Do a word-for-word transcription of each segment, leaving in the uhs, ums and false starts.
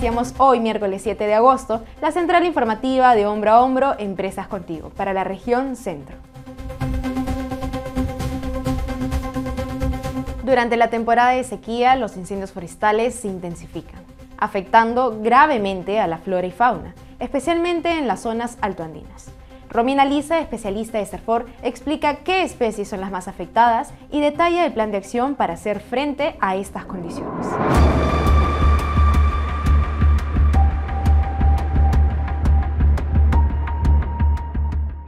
Iniciamos hoy, miércoles siete de agosto, la central informativa de Hombro a Hombro, Empresas Contigo, para la región centro. Durante la temporada de sequía, los incendios forestales se intensifican, afectando gravemente a la flora y fauna, especialmente en las zonas altoandinas. Romina Liza, especialista de CERFOR, explica qué especies son las más afectadas y detalla el plan de acción para hacer frente a estas condiciones.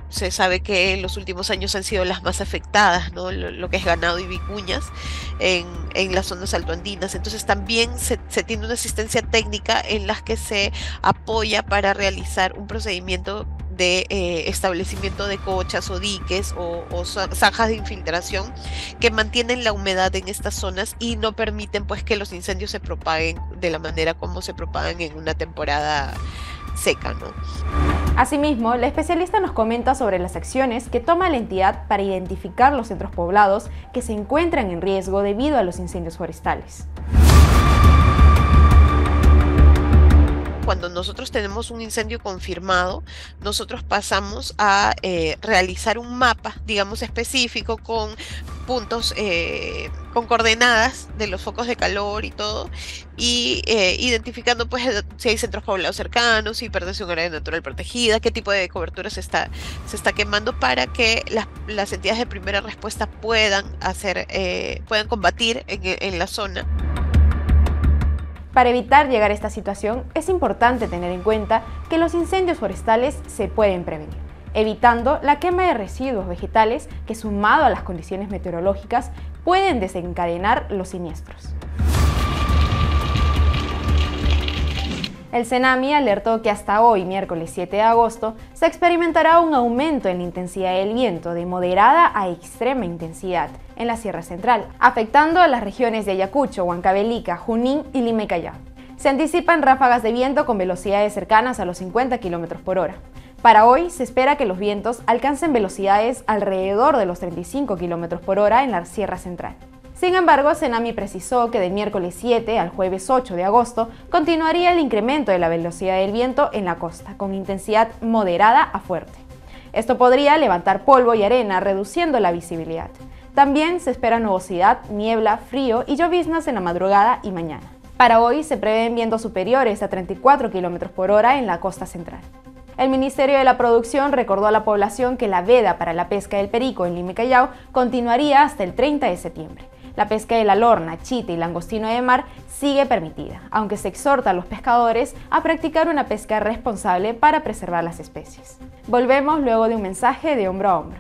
Se sabe que en los últimos años han sido las más afectadas, ¿no? lo, lo que es ganado y vicuñas en, en las zonas altoandinas. Entonces también se, se tiene una asistencia técnica en las que se apoya para realizar un procedimiento de eh, establecimiento de cochas o diques o, o zanjas de infiltración que mantienen la humedad en estas zonas y no permiten pues que los incendios se propaguen de la manera como se propagan en una temporada seca, ¿no? Asimismo, la especialista nos comenta sobre las acciones que toma la entidad para identificar los centros poblados que se encuentran en riesgo debido a los incendios forestales. Cuando nosotros tenemos un incendio confirmado, nosotros pasamos a eh, realizar un mapa, digamos, específico con puntos, eh, con coordenadas de los focos de calor y todo, y eh, identificando pues si hay centros poblados cercanos, si pertenece a un área natural protegida, qué tipo de cobertura se está, se está quemando, para que las, las entidades de primera respuesta puedan hacer, eh, puedan combatir en, en la zona. Para evitar llegar a esta situación, es importante tener en cuenta que los incendios forestales se pueden prevenir, evitando la quema de residuos vegetales que, sumado a las condiciones meteorológicas, pueden desencadenar los siniestros. El Senamhi alertó que hasta hoy, miércoles siete de agosto, se experimentará un aumento en la intensidad del viento de moderada a extrema intensidad en la Sierra Central, afectando a las regiones de Ayacucho, Huancavelica, Junín y Lima y Callao. Se anticipan ráfagas de viento con velocidades cercanas a los cincuenta kilómetros por hora. Para hoy se espera que los vientos alcancen velocidades alrededor de los treinta y cinco kilómetros por hora en la Sierra Central. Sin embargo, Senamhi precisó que del miércoles siete al jueves ocho de agosto continuaría el incremento de la velocidad del viento en la costa, con intensidad moderada a fuerte. Esto podría levantar polvo y arena, reduciendo la visibilidad. También se espera nubosidad, niebla, frío y lloviznas en la madrugada y mañana. Para hoy se prevén vientos superiores a treinta y cuatro kilómetros por hora en la costa central. El Ministerio de la Producción recordó a la población que la veda para la pesca del perico en Lima y Callao continuaría hasta el treinta de septiembre. La pesca de la lorna, chita y langostino de mar sigue permitida, aunque se exhorta a los pescadores a practicar una pesca responsable para preservar las especies. Volvemos luego de un mensaje de Hombro a Hombro.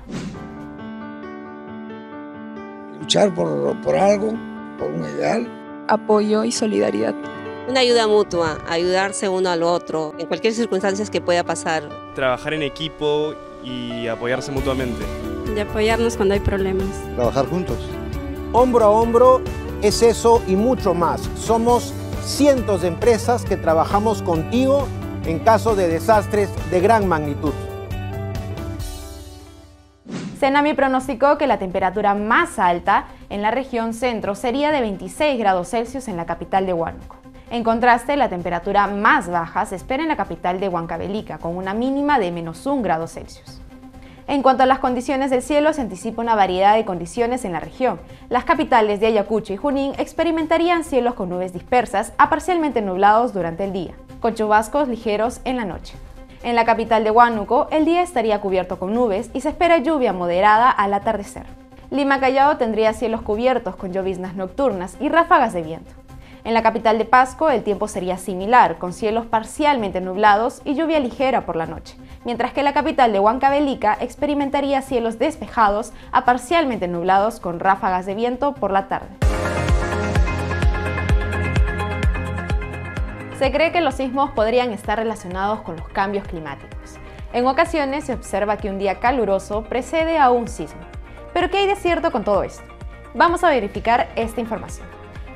Luchar por, por algo, por un ideal. Apoyo y solidaridad. Una ayuda mutua, ayudarse uno al otro, en cualquier circunstancia que pueda pasar. Trabajar en equipo y apoyarse mutuamente. Y apoyarnos cuando hay problemas. Trabajar juntos. Hombro a Hombro es eso y mucho más. Somos cientos de empresas que trabajamos contigo en caso de desastres de gran magnitud. Senamhi pronosticó que la temperatura más alta en la región centro sería de veintiséis grados Celsius en la capital de Huánuco. En contraste, la temperatura más baja se espera en la capital de Huancavelica, con una mínima de menos un grado Celsius. En cuanto a las condiciones del cielo, se anticipa una variedad de condiciones en la región. Las capitales de Ayacucho y Junín experimentarían cielos con nubes dispersas a parcialmente nublados durante el día, con chubascos ligeros en la noche. En la capital de Huánuco, el día estaría cubierto con nubes y se espera lluvia moderada al atardecer. Lima Callao tendría cielos cubiertos con lloviznas nocturnas y ráfagas de viento. En la capital de Pasco, el tiempo sería similar, con cielos parcialmente nublados y lluvia ligera por la noche, mientras que la capital de Huancavelica experimentaría cielos despejados a parcialmente nublados con ráfagas de viento por la tarde. Se cree que los sismos podrían estar relacionados con los cambios climáticos. En ocasiones se observa que un día caluroso precede a un sismo. ¿Pero qué hay de cierto con todo esto? Vamos a verificar esta información.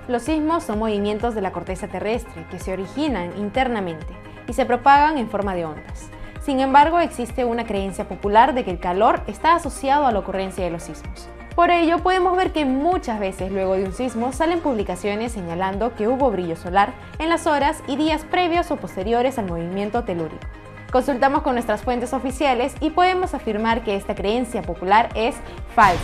Los sismos son movimientos de la corteza terrestre que se originan internamente y se propagan en forma de ondas. Sin embargo, existe una creencia popular de que el calor está asociado a la ocurrencia de los sismos. Por ello, podemos ver que muchas veces luego de un sismo salen publicaciones señalando que hubo brillo solar en las horas y días previos o posteriores al movimiento telúrico. Consultamos con nuestras fuentes oficiales y podemos afirmar que esta creencia popular es falsa.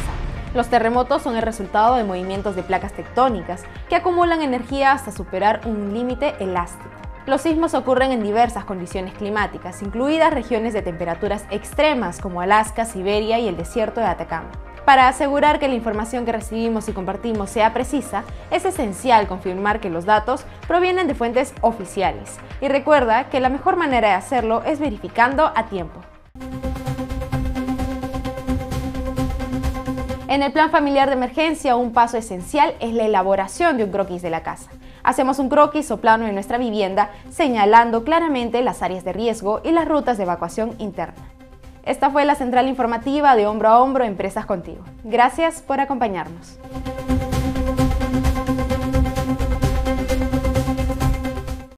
Los terremotos son el resultado de movimientos de placas tectónicas que acumulan energía hasta superar un límite elástico. Los sismos ocurren en diversas condiciones climáticas, incluidas regiones de temperaturas extremas como Alaska, Siberia y el desierto de Atacama. Para asegurar que la información que recibimos y compartimos sea precisa, es esencial confirmar que los datos provienen de fuentes oficiales. Y recuerda que la mejor manera de hacerlo es verificando a tiempo. En el plan familiar de emergencia, un paso esencial es la elaboración de un croquis de la casa. Hacemos un croquis o plano de nuestra vivienda, señalando claramente las áreas de riesgo y las rutas de evacuación interna. Esta fue la central informativa de Hombro a Hombro, Empresas Contigo. Gracias por acompañarnos.